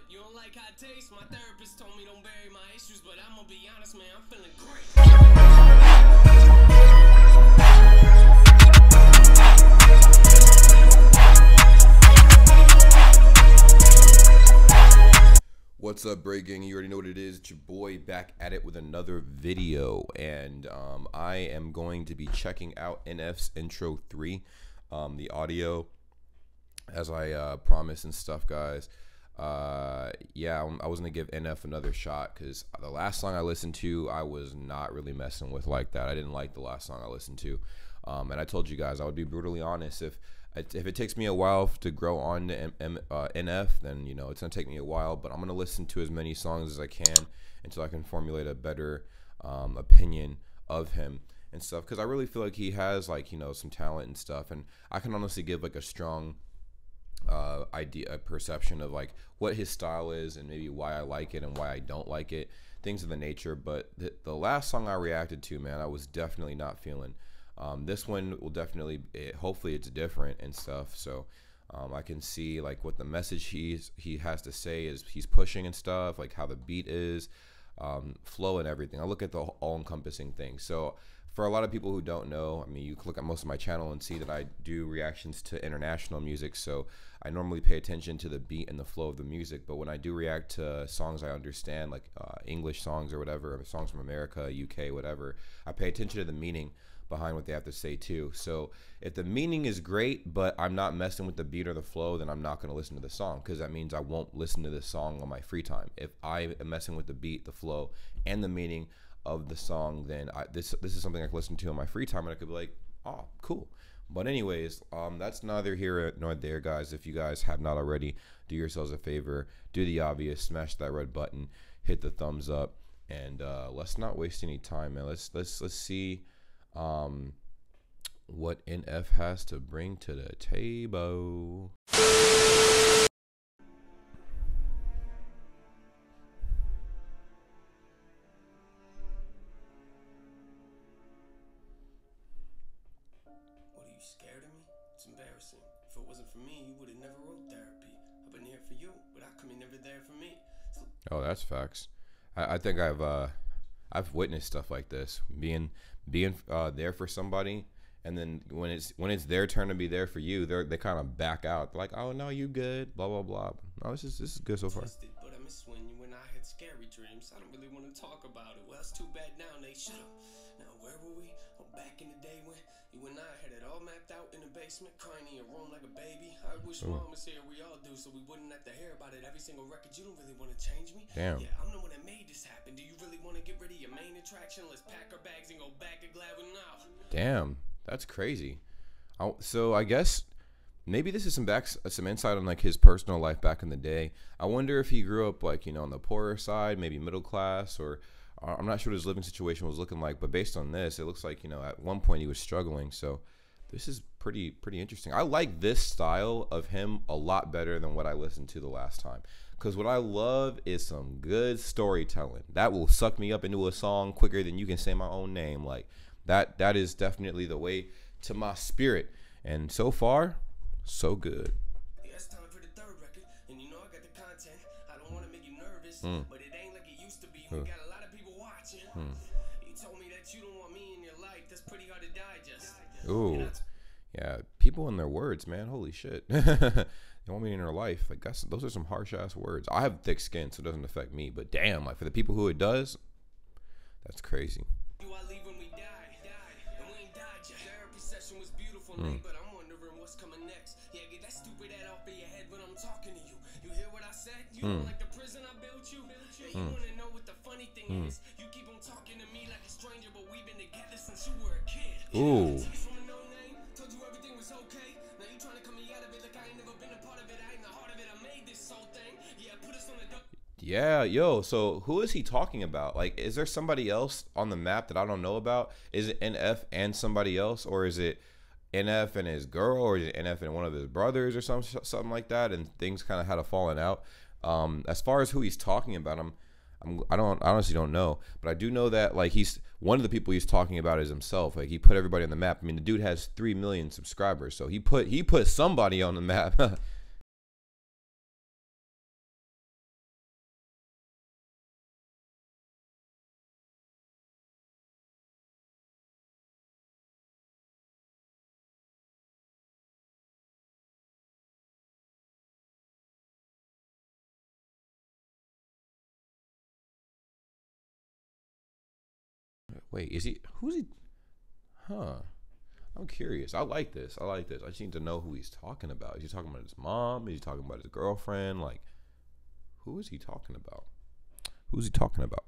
What? You don't like how it tastes? My therapist told me don't bury my issues, but I'm gonna be honest, man, I'm feeling great. What's up, Bray Gang? You already know what it is. It's your boy back at it with another video, and I am going to be checking out NF's Intro 3, the audio, as I promised and stuff, guys. Yeah, I was gonna give NF another shot because the last song I listened to, I was not really messing with like that. I didn't like the last song I listened to, and I told you guys I would be brutally honest. If it takes me a while to grow on to NF, then you know it's gonna take me a while. But I'm gonna listen to as many songs as I can until I can formulate a better opinion of him and stuff, because I really feel like he has, like, you know, some talent and stuff, and I can honestly give like a strong perception of like what his style is and maybe why I like it and why I don't like it, things of the nature. But the last song I reacted to, man, I was definitely not feeling. This one will definitely, hopefully it's different and stuff, so I can see like what the message he has to say is, he's pushing and stuff, like how the beat is, flow and everything. I look at the all-encompassing thing. So for a lot of people who don't know, I mean, you click on most of my channel and see that I do reactions to international music, so I normally pay attention to the beat and the flow of the music. But when I do react to songs I understand, like English songs or whatever, songs from America, UK, whatever, I pay attention to the meaning behind what they have to say too. So if the meaning is great, but I'm not messing with the beat or the flow, then I'm not going to listen to the song, because that means I won't listen to the song on my free time. If I am messing with the beat, the flow, and the meaning of the song, then this is something I can listen to in my free time, and I could be like, oh, cool. But anyways, that's neither here nor there, guys. If you guys have not already, do yourselves a favor, do the obvious, smash that red button, hit the thumbs up, and let's not waste any time, man. Let's see what NF has to bring to the table. Oh, that's facts. I think I've witnessed stuff like this, being there for somebody, and then when it's their turn to be there for you, they kind of back out. They're like, oh no, you good, blah blah blah. No, this is good so far. But I miss when I had scary dreams. I don't really want to talk about it. Well, it's too bad now. They shut up. Now where were we? Oh, back in the day when you and I had it all mapped out in the basement, crying in your room like a baby. I wish Mom was here. We all do, so we wouldn't have to hear about it every single record. You don't really want to change me. Damn. Yeah, I'm the one that made this happen. Do you really want to get rid of your main attraction? Let's pack our bags and go back to Glavin House. Damn, that's crazy. So I guess maybe this is some insight on like his personal life back in the day. I wonder if he grew up like, you know, on the poorer side, maybe middle class, or I'm not sure what his living situation was looking like, but based on this, it looks like, you know, at one point he was struggling. So this is pretty interesting. I like this style of him a lot better than what I listened to the last time, because what I love is some good storytelling that will suck me up into a song quicker than you can say my own name. Like that is definitely the way to my spirit, and so far, so good. Yeah, it's time for the third record, and you know I got the content. I don't want to make you nervous, but it ain't like it used to be. We got a lot of people watching. You told me that you don't want me in your life. That's pretty hard to digest. Ooh. Yeah, people and their words, man. Holy shit. They want me in their life. Like, those are some harsh ass words. I have thick skin, so it doesn't affect me. But damn, like for the people who it does, that's crazy. Do I leave when we die? And we ain't died yet. Therapy session was beautiful, man, but I'm wondering what's coming next. Yeah, get that stupid ad off of your head when I'm talking to you. You hear what I said? You don't like the prison I built you? You want to know what the funny thing is? You keep on talking to me like a stranger, but we've been together since you were a kid. Ooh. Yeah, yo, so who is he talking about? Like, is there somebody else on the map that I don't know about? Is it NF and somebody else, or is it NF and his girl, or is it NF and one of his brothers, or something like that? And things kind of had a falling out. As far as who he's talking about, I honestly don't know, but I do know that like he's one of the people he's talking about is himself. Like he put everybody on the map. I mean, the dude has 3 million subscribers, so he put somebody on the map. Wait, is he? Who's he? Huh. I'm curious. I like this. I like this. I just need to know who he's talking about. Is he talking about his mom? Is he talking about his girlfriend? Like, who is he talking about? Who's he talking about?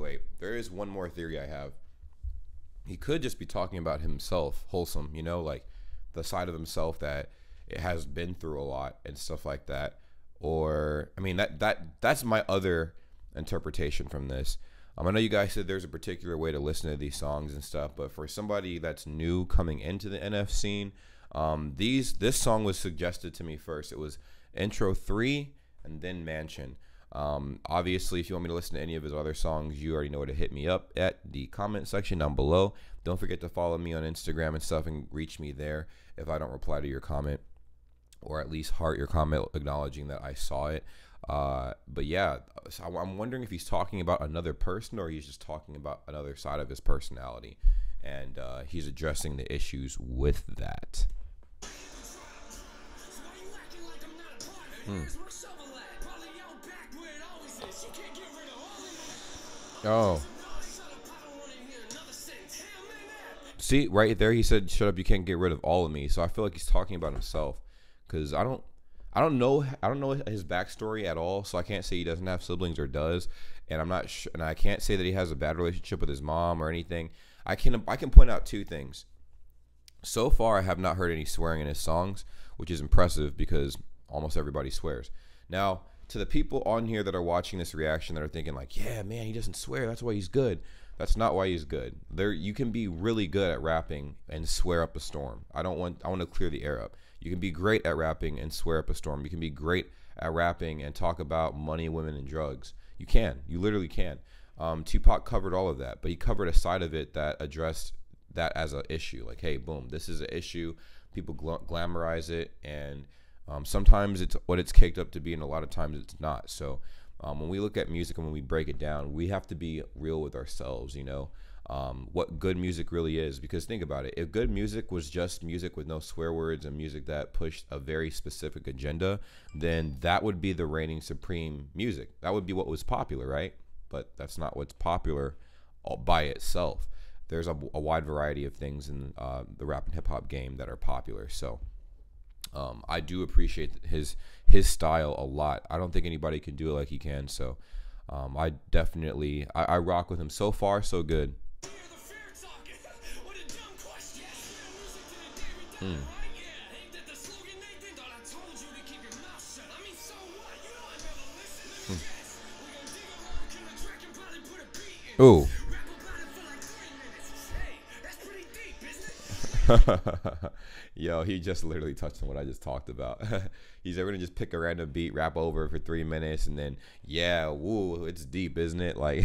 Wait. There is one more theory I have. He could just be talking about himself, Wholesome, you know, like the side of himself that it has been through a lot and stuff like that. Or, I mean, that's my other interpretation from this. I know you guys said there's a particular way to listen to these songs and stuff, but for somebody that's new coming into the NF scene, this song was suggested to me first. It was intro 3 and then Mansion. Obviously, if you want me to listen to any of his other songs, you already know where to hit me up at the comment section down below. Don't forget to follow me on Instagram and stuff and reach me there if I don't reply to your comment, or at least heart your comment acknowledging that I saw it. But yeah, so I'm wondering if he's talking about another person or he's just talking about another side of his personality, and he's addressing the issues with that. Oh. See, right there he said, shut up, you can't get rid of all of me. So I feel like he's talking about himself, because I don't know his backstory at all, so I can't say he doesn't have siblings or does, and I'm not sure, and I can't say that he has a bad relationship with his mom or anything. I can point out two things. So far, I have not heard any swearing in his songs, which is impressive because almost everybody swears. Now, to the people on here that are watching this reaction that are thinking like, yeah, man, he doesn't swear, that's why he's good. That's not why he's good. There, you can be really good at rapping and swear up a storm. I want to clear the air up. You can be great at rapping and swear up a storm. You can be great at rapping and talk about money, women, and drugs. You can. You literally can. Tupac covered all of that, but he covered a side of it that addressed that as an issue. Like, hey, boom, this is an issue. People glamorize it, and sometimes it's what it's caked up to be, and a lot of times it's not. So when we look at music and when we break it down, we have to be real with ourselves, you know, what good music really is. Because think about it, if good music was just music with no swear words and music that pushed a very specific agenda, then that would be the reigning supreme music. That would be what was popular, right? But that's not what's popular all by itself. There's a wide variety of things in the rap and hip-hop game that are popular. So I do appreciate his style a lot. I don't think anybody can do it like he can. So I rock with him. So far, so good. Ooh. Yo, he just literally touched on what I just talked about. He's ever gonna just pick a random beat, rap over for 3 minutes, and then yeah, woo, it's deep, isn't it? Like,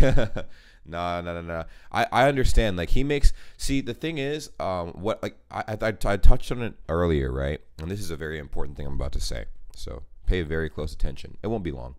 nah. I understand. Like, he makes. See, the thing is, what like I touched on it earlier, right? And this is a very important thing I'm about to say. So pay very close attention. It won't be long.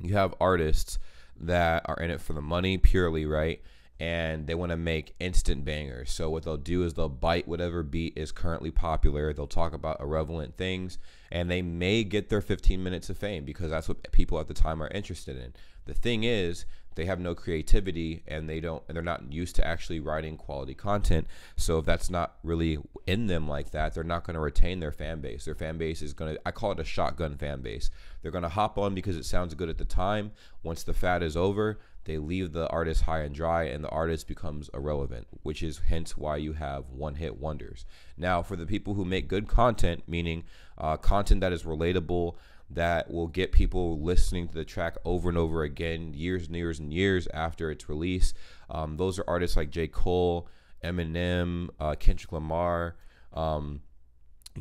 You have artists that are in it for the money purely, right? And they want to make instant bangers. So what they'll do is they'll bite whatever beat is currently popular. They'll talk about irrelevant things, and they may get their 15 minutes of fame because that's what people at the time are interested in. The thing is, they have no creativity, and they're not used to actually writing quality content. So if that's not really in them like that, they're not going to retain their fan base. Their fan base is going to, I call it a shotgun fan base. They're going to hop on because it sounds good at the time. Once the fad is over, they leave the artist high and dry, and the artist becomes irrelevant, which is hence why you have one-hit wonders. Now, for the people who make good content, meaning content that is relatable, that will get people listening to the track over and over again, years and years and years after its release. Those are artists like J. Cole, Eminem, Kendrick Lamar. You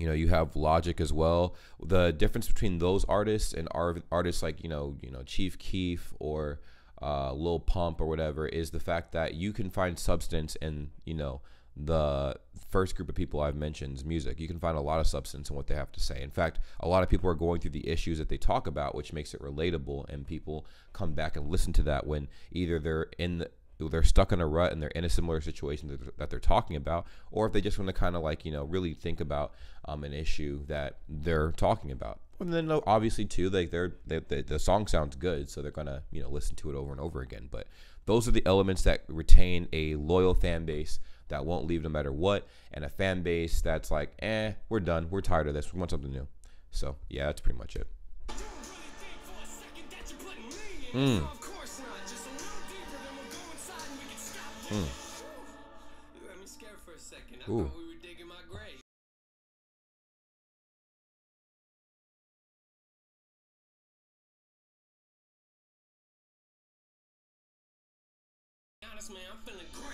know, you have Logic as well. The difference between those artists and artists like, you know, Chief Keef or Lil Pump or whatever is the fact that you can find substance in, you know, the first group of people I've mentioned's music. You can find a lot of substance in what they have to say. In fact, a lot of people are going through the issues that they talk about, which makes it relatable, and people come back and listen to that when either they're stuck in a rut and they're in a similar situation that they're talking about, or if they just want to kind of like, you know, really think about an issue that they're talking about. And then obviously too, like the song sounds good, so they're gonna, you know, listen to it over and over again. But those are the elements that retain a loyal fan base that won't leave no matter what, and a fan base that's like, eh, we're done, we're tired of this, we want something new. So yeah, that's pretty much it. You had me scared for a second. I thought we were digging my grave. Honest man, I'm feeling great.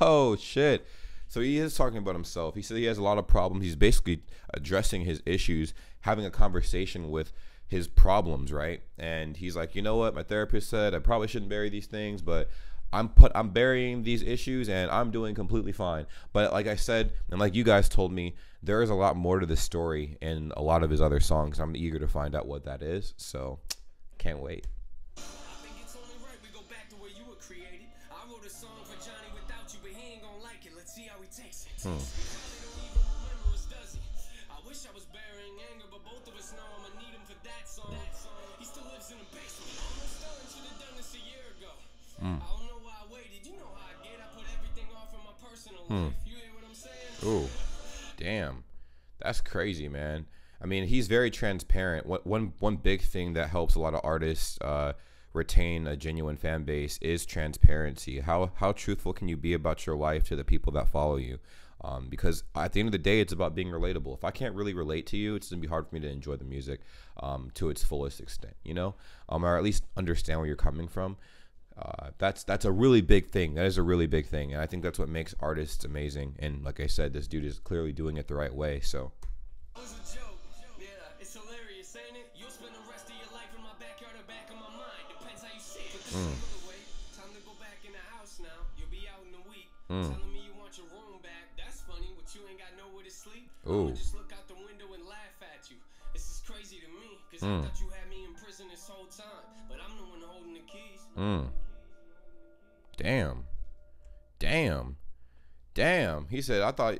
Oh shit. So he is talking about himself. He said he has a lot of problems. He's basically addressing his issues, having a conversation with his problems, right? And he's like, you know what? My therapist said I probably shouldn't bury these things, but I'm burying these issues and I'm doing completely fine. But like I said, and like you guys told me, there is a lot more to this story in a lot of his other songs. I'm eager to find out what that is. So can't wait. I think it's only right we go back to where you were created. I wrote a song for Johnny without you, but he ain't gonna like it. Let's see how he takes it. I wish I was burying anger, but both of us know I'm gonna need him for that song. He still lives in the basement. Almost done, should have done this a year ago. I don't know why I waited. You know how I get. I put everything off in my personal life. You hear what I'm saying? Ooh, damn, that's crazy, man. I mean, he's very transparent. One big thing that helps a lot of artists retain a genuine fan base is transparency. How truthful can you be about your life to the people that follow you? Because at the end of the day, it's about being relatable. If I can't really relate to you, it's gonna be hard for me to enjoy the music to its fullest extent, you know, or at least understand where you're coming from. That's a really big thing. That is a really big thing, and I think that's what makes artists amazing. And like I said, this dude is clearly doing it the right way. So. It was a joke. Yeah, it's hilarious, ain't it? You'll spend the rest of your life in my backyard or back of my mind. Depends how you see it. Time to go back in the house now. You'll be out in a week. Telling me you want your room back. That's funny, but you ain't got nowhere to sleep. I'ma just look out the window and laugh at you. This is crazy to me, cause I thought you had me in prison this whole time, but I'm the one holding the keys. Damn. He said, "I thought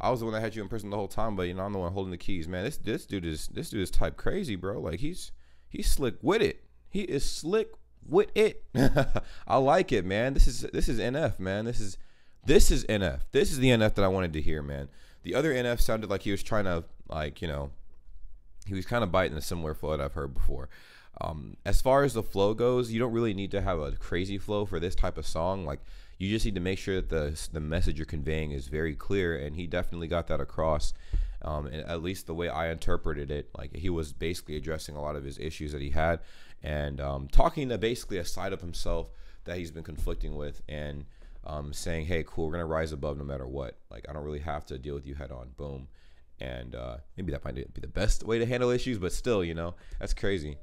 I was the one that had you in prison the whole time, but you know I'm the one holding the keys, man." This dude is type crazy, bro. Like he's slick with it. He is slick with it. I like it, man. This is NF, man. This is NF. This is the NF that I wanted to hear, man. The other NF sounded like he was trying to, like, you know, he was kind of biting a similar flow that I've heard before. As far as the flow goes, you don't really need to have a crazy flow for this type of song. Like, you just need to make sure that the message you're conveying is very clear, and he definitely got that across. And at least the way I interpreted it, like, he was basically addressing a lot of his issues that he had, and talking to basically a side of himself that he's been conflicting with, and saying, hey, cool, we're gonna rise above no matter what. Like, I don't really have to deal with you head on. Boom. And maybe that might be the best way to handle issues, but still, you know, that's crazy.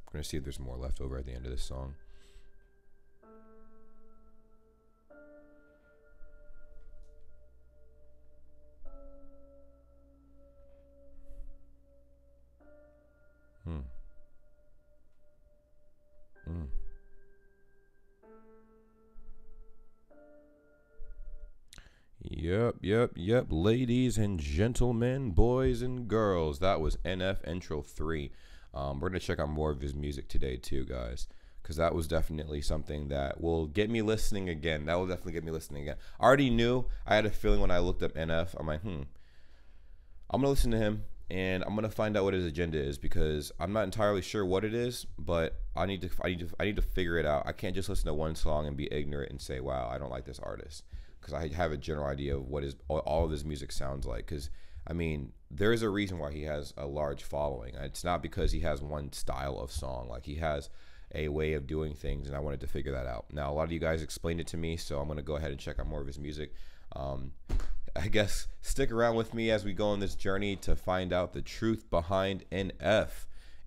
I'm gonna see if there's more left over at the end of this song. Yep, ladies and gentlemen, boys and girls, that was NF Intro 3. We're going to check out more of his music today too, guys, because that was definitely something that will get me listening again. That will definitely get me listening again. I already knew. I had a feeling when I looked up NF, I'm like, I'm going to listen to him, and I'm going to find out what his agenda is, because I'm not entirely sure what it is, but I need to figure it out. I can't just listen to one song and be ignorant and say, wow, I don't like this artist, because I have a general idea of what all of his music sounds like. Because, I mean, there is a reason why he has a large following. It's not because he has one style of song. Like, he has a way of doing things, and I wanted to figure that out. Now, a lot of you guys explained it to me, so I'm going to go ahead and check out more of his music. I guess stick around with me as we go on this journey to find out the truth behind NF.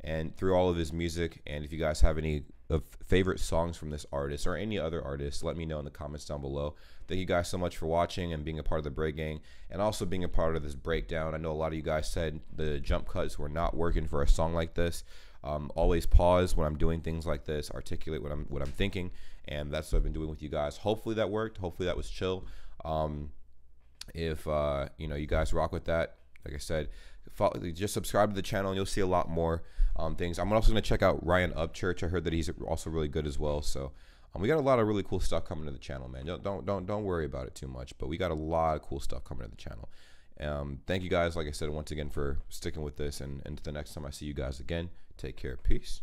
and through all of his music. And if you guys have any of favorite songs from this artist or any other artist, let me know in the comments down below. Thank you guys so much for watching and being a part of the Break Gang, and also being a part of this breakdown. I know a lot of you guys said the jump cuts were not working for a song like this. Always pause when I'm doing things like this, articulate what I'm thinking, and that's what I've been doing with you guys. Hopefully that worked. Hopefully that was chill. If you know, you guys rock with that. Like I said, follow, just subscribe to the channel, and you'll see a lot more things. I'm also going to check out Ryan Upchurch. I heard that he's also really good as well. So we got a lot of really cool stuff coming to the channel, man. Don't worry about it too much, but we got a lot of cool stuff coming to the channel. Thank you guys, like I said, once again for sticking with this, and until the next time I see you guys again, take care. Peace.